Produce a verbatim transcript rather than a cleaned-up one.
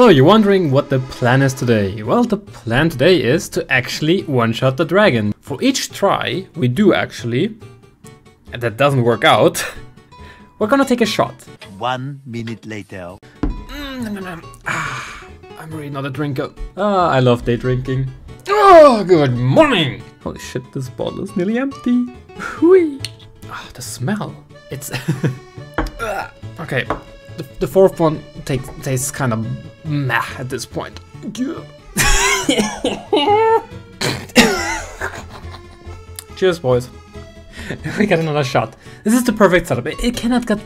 So you're wondering what the plan is today. Well, the plan today is to actually one-shot the dragon. For each try we do actually, and that doesn't work out, we're gonna take a shot. One minute later. Mm, no, no, no. Ah, I'm really not a drinker. Ah, I love day drinking. Oh, good morning! Holy shit, this bottle is nearly empty. Whee! Ah, the smell. It's... uh, okay. The, the fourth one takes, tastes kind of meh at this point. Cheers, boys. We got another shot. This is the perfect setup. It, it cannot get...